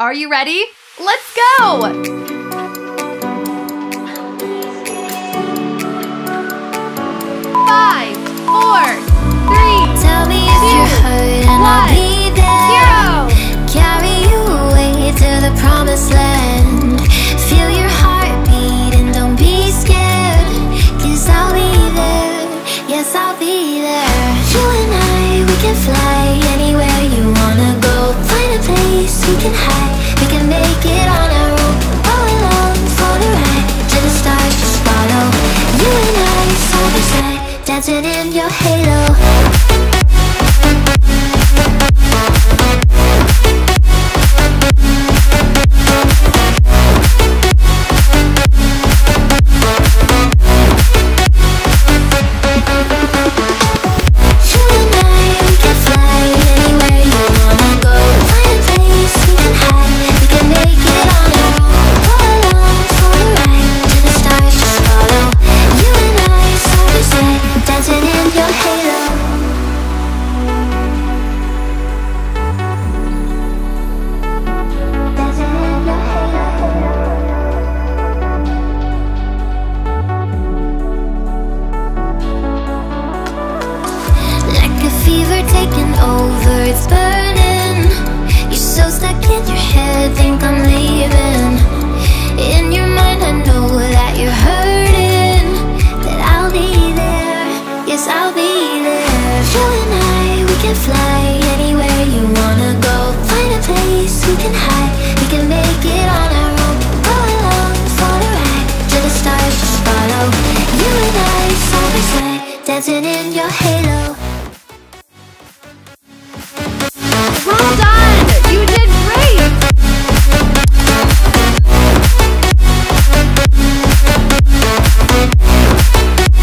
Are you ready? Let's go! Dancing in your halo. Taking over, it's burning. You're so stuck in your head, think I'm leaving. In your mind I know that you're hurting, that I'll be there, yes I'll be there. You and I, we can fly.